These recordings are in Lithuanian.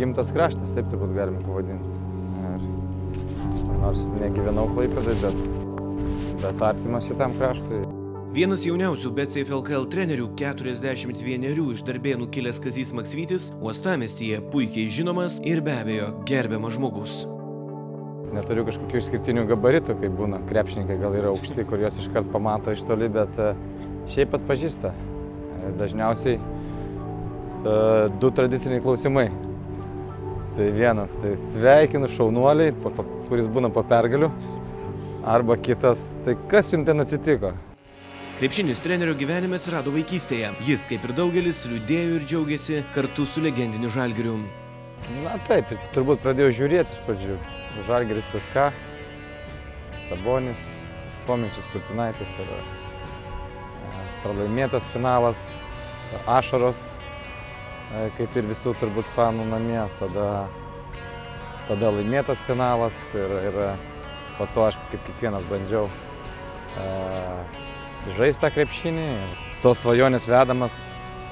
gimtas kraštas, taip turbūt galima pavadinti. Nors negyvenau Klaipėdai, bet artimas šitam kraštui. Vienas jauniausių BC LKL trenerių, 41 iš Darbėnų kilęs Kazys Maksvytis, uostamiestyje puikiai žinomas ir be abejo gerbiamas žmogus. Neturiu kažkokių išskirtinių gabaritų, kaip būna. Krepšininkai gal yra aukšti, kur jos iškart pamato iš toli, bet šiaip atpažįsta. Dažniausiai du tradiciniai klausimai. Tai vienas, tai sveikinu šaunuoliai, kuris būna po pergalių, arba kitas, tai kas jums ten atsitiko? Krepšinis trenerio gyvenime atsirado vaikystėje. Jis, kaip ir daugelis, liūdėjo ir džiaugiasi kartu su legendiniu Žalgiriu. Na taip, turbūt pradėjau žiūrėti iš pradžių. Žalgiris viską, Sabonis, Pomičius, Kurtinaitis, pralaimėtas finalas, ašaros, kaip ir visų turbūt fanų namie. Tada laimėtas finalas ir po to aš kaip kiekvienas bandžiau žaistą krepšinį. Tos svajonės vedamas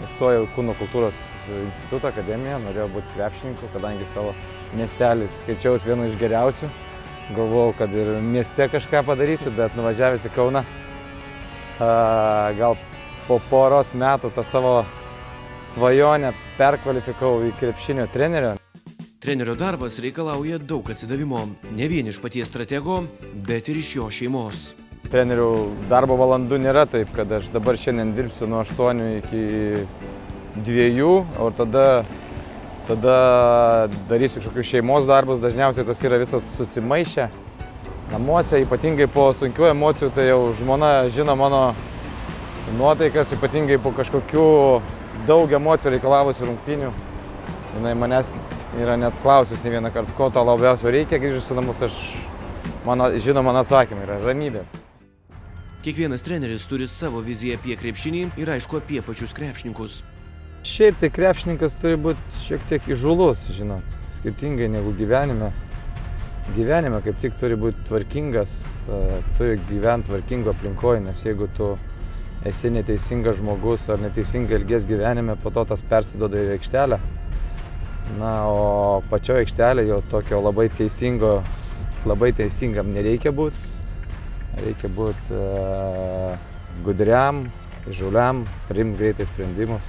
įstojau į Kūnų kultūros institutą, akademiją, norėjau būti krepšininku, kadangi savo miestelį skaičiaus vienu iš geriausių. Galvojau, kad ir mieste kažką padarysiu, bet nuvažiavęs į Kauną, gal po poros metų tą savo svajonę perkvalifikau į krepšinio trenerio. Trenerio darbas reikalauja daug atsidavimo, ne vien iš paties stratego, bet ir iš jo šeimos. Trenerių darbo valandų nėra taip, kad aš dabar šiandien dirbsiu nuo 8 iki 2, o tada darysiu kažkokius šeimos darbus, dažniausiai tos yra visas susimaišę. Namuose, ypatingai po sunkių emocijų, tai jau žmona žino mano nuotaikas, ypatingai po kažkokių daug emocijų reikalavusių rungtynių. Jinai manęs yra net klausius ne vieną kartą, ko to labiausiai reikia, grįžus į namus, mano atsakymai yra ramybės. Kiekvienas treneris turi savo viziją apie krepšinį ir aišku apie pačius krepšininkus. Šiaip tai krepšininkas turi būti šiek tiek įžūlus, žinot, skirtingai negu gyvenime. Gyvenime kaip tik turi būti tvarkingas, turi gyventi tvarkingo aplinkoje, nes jeigu tu esi neteisingas žmogus ar neteisingai elgies gyvenime, po to tas persiduoda į aikštelę. Na, o pačioje aikštelėje jau tokio labai teisingam nereikia būti. Reikia būti gudriam, įžūliam, priimti greitai sprendimus.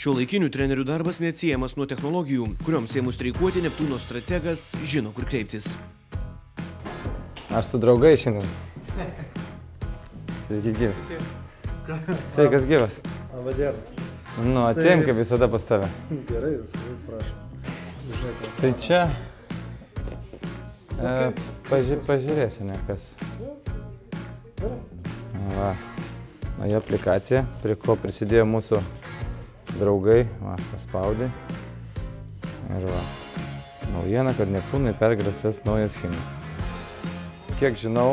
Šiuolaikinių trenerių darbas neatsiejamas nuo technologijų, kurioms ėmus streikuoti Neptūno strategas žino, kur kreiptis. Aš su draugai šiandien. Sveiki gyvi. Sveikas gyvas. Nu, atėjom kaip visada pas tave. Gerai, visada prašom. Tai čia... Pažiūrėsime, kas. Va, na, į aplikaciją, prie ko prisidėjo mūsų draugai. Va, paspaudė. Ir va, naujiena, kad Neptūnai pergrasės naujas himnas. Kiek žinau,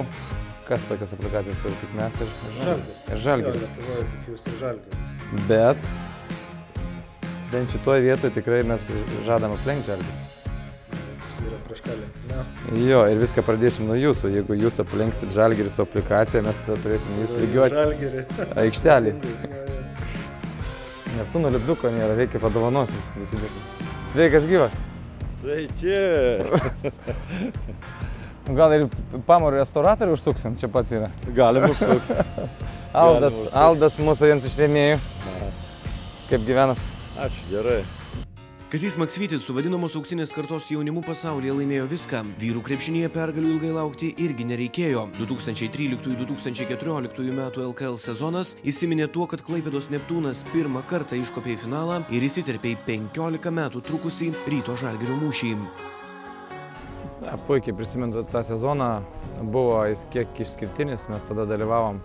kas tokias aplikacijas turi, tik mes ir Žalgiris. Bet, bent šitoje vietoje tikrai mes žadam aplenkti Žalgirį. Jo, ir viską pradėsim nuo jūsų. Jeigu jūs aplenksit Žalgirį su aplikacija, mes tada turėsim jūs lygiuoti aikštelį. Neptūno lipduko nėra, reikia padovanoti. Sveikas gyvas. Sveiki. Gal ir pamaro restauratorių užsuksim, čia pat yra. Galim užsukti. Aldas mūsų vienas iš rėmėjų. Kaip gyvenas? Ačiū, gerai. Kazys Maksvytis su vadinamos auksinės kartos jaunimu pasaulyje laimėjo viską. Vyrų krepšinyje pergalių ilgai laukti irgi nereikėjo. 2013–2014 metų LKL sezonas įsiminė tuo, kad Klaipėdos Neptūnas pirmą kartą iškopė į finalą ir įsiterpė į 15 metų trukusį Ryto Žalgirio mūšį. Puikiai prisimenu tą sezoną, buvo jis kiek išskirtinis, mes tada dalyvavom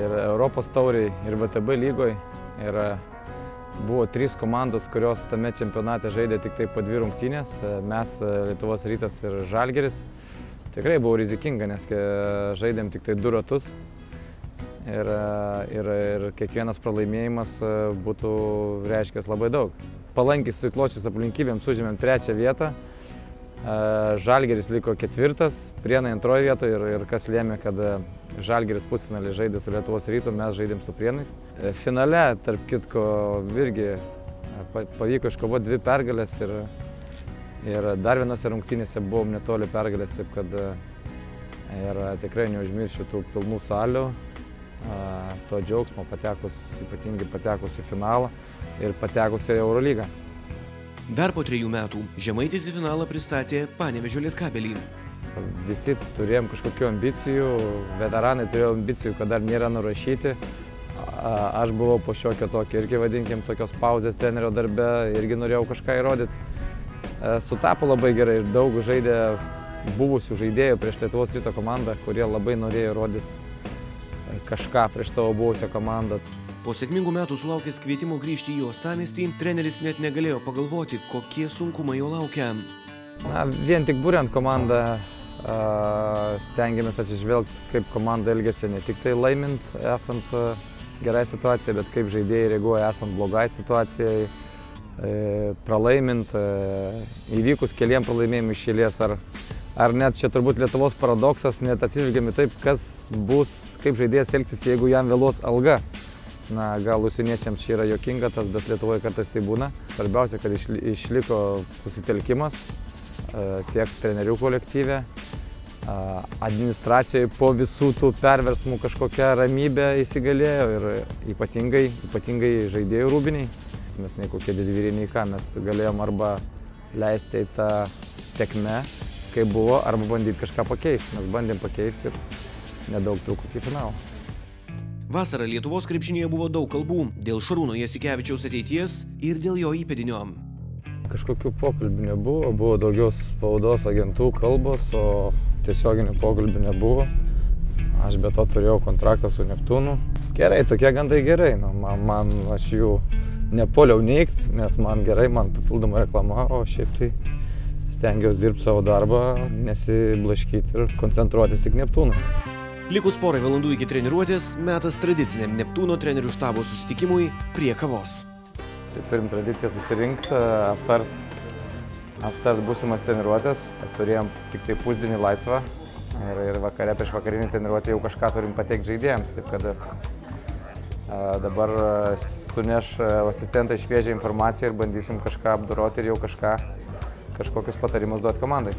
ir Europos tauriai, ir VTB lygoj. Buvo 3 komandos, kurios tame čempionate žaidė tik tai po 2 rungtynės. Mes, Lietuvos Rytas ir Žalgiris. Tikrai buvo rizikinga, nes žaidėm tik tai 2 ratus. Ir kiekvienas pralaimėjimas būtų reiškęs labai daug. Palankiai susikloščius aplinkybėms užėmėm 3 vietą. Žalgiris liko 4, Prienai 2 vietą ir kas lėmė, kad Žalgiris pusfinalį žaidė su Lietuvos Rytu, mes žaidėm su Prienais. Finale, tarp kitko, irgi pavyko iškovoti 2 pergalės ir dar vienose rungtynėse buvom netoli pergalės, taip kad ir tikrai neužmiršiu tų pilnų salių, to džiaugsmo patekus, ypatingai patekus į finalą ir patekus į Eurolygą. Dar po 3 metų Žemaitis į finalą pristatė Panevėžio Lietkabelį. Visi turėjom kažkokių ambicijų, veteranai turėjo ambicijų, kad dar nėra nurašyti. Aš buvau po šiokio tokio irgi, vadinkim, tokios pauzės trenerio darbe, irgi norėjau kažką įrodyti. Sutapo labai gerai ir daug žaidė buvusių žaidėjų prieš Lietuvos Ryto komandą, kurie labai norėjo įrodyti kažką prieš savo buvusią komandą. Po sėkmingų metų sulaukęs kvietimo grįžti į uostamiestį, treneris net negalėjo pagalvoti, kokie sunkumai jo laukia. Na, vien tik būriant komandą stengiamės atsižvelgti, kaip komanda elgiasi, ne tik tai laimint esant gerai situacijai, bet kaip žaidėjai reaguoja esant blogai situacijai, pralaimint, įvykus keliem pralaimėjimų iš eilės. Ar net čia turbūt Lietuvos paradoksas, net atsižvelgiami taip, kas bus, kaip žaidėjas elgsis, jeigu jam vėluos alga. Na, gal užsieniečiams čia yra juokinga, bet Lietuvoje kartais tai būna. Svarbiausia, kad išliko susitelkimas tiek trenerių kolektyve, administracijoje po visų tų perversmų kažkokia ramybė įsigalėjo ir ypatingai žaidėjų rūbiniai. Mes nei kokie didvyriai, nei ką, mes galėjom arba leisti į tą tekmę, kaip buvo, arba bandyti kažką pakeisti. Mes bandėm pakeisti ir nedaug trūko iki finalo. Vasarą Lietuvos krepšinėje buvo daug kalbų dėl Šarūno Jasikevičiaus ateities ir dėl jo įpėdinio. Kažkokių pokalbių nebuvo, buvo daugiau spaudos agentų kalbos, o tiesioginių pokalbių nebuvo. Aš be to turėjau kontraktą su Neptūnu. Gerai, tokie gandai gerai, aš jų nepuoliau neigt, nes man gerai, man papildoma reklama, o šiaip tai stengiausi dirbti savo darbą, nesiblaškyti ir koncentruotis tik Neptūną. Likus porai valandų iki treniruotės, metas tradiciniam Neptūno trenerių štabo susitikimui prie kavos. Tai turim tradiciją susirinkti, aptart būsimas treniruotės. Turėjom tik tai pusdienį laisvą ir vakare prieš vakarinį treniruotę jau kažką turim pateikti žaidėjams. Taip kad dabar suneš asistentai šviežią informaciją ir bandysim kažką apdoroti ir jau kažkokius patarimus duoti komandai.